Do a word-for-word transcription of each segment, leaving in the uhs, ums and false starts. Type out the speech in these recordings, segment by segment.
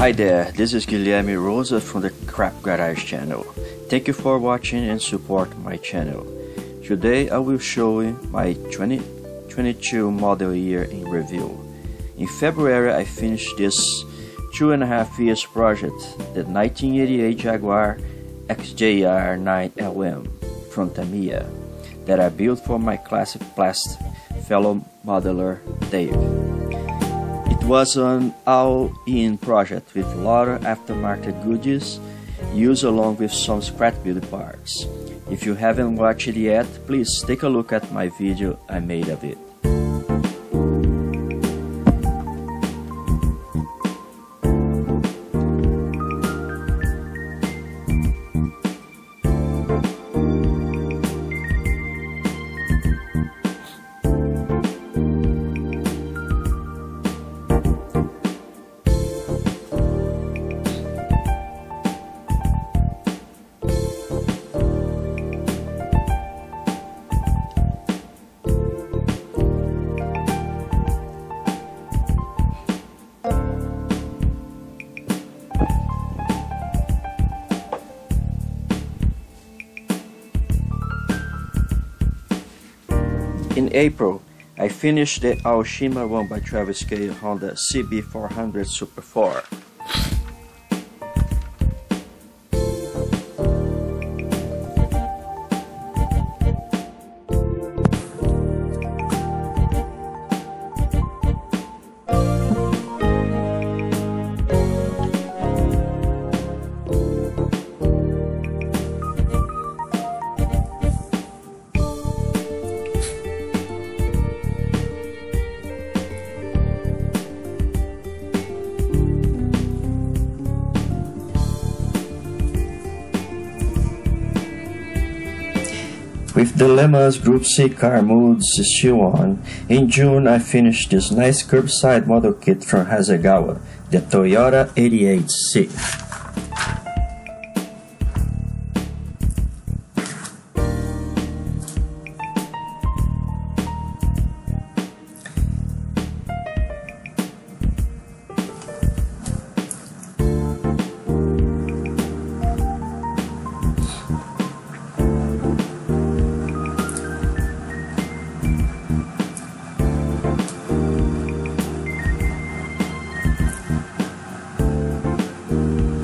Hi there, this is Guilherme Rosa from The Crap Garage Channel. Thank you for watching and support my channel. Today I will show you my twenty twenty-two model year in review. In February I finished this two and a half years project, the nineteen eighty-eight Jaguar X J R nine L M from Tamiya, that I built for my classic plastic fellow modeler Dave. It was an all-in project with a lot of aftermarket goodies used along with some scratch build parts. If you haven't watched it yet, please take a look at my video I made of it. In April, I finished the Aoshima one by Travis K Honda C B four hundred Super Four. With the Lemans Group C car moods still on, in June I finished this nice curbside model kit from Hasegawa, the Toyota eighty-eight C.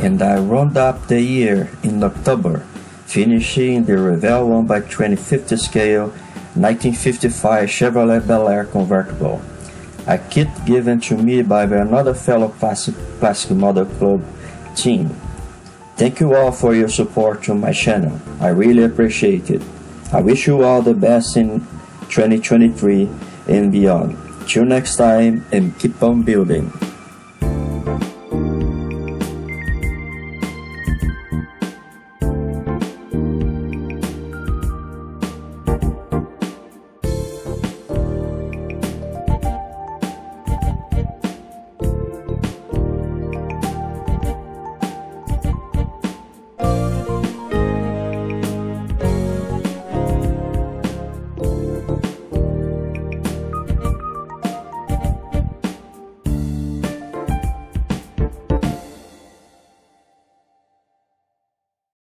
And I round up the year in October, finishing the Revell one by twenty fifty scale nineteen fifty-five Chevrolet Bel Air convertible, a kit given to me by another fellow Classic, classic Model Club team. Thank you all for your support to my channel, I really appreciate it. I wish you all the best in twenty twenty-three and beyond. Till next time, and keep on building.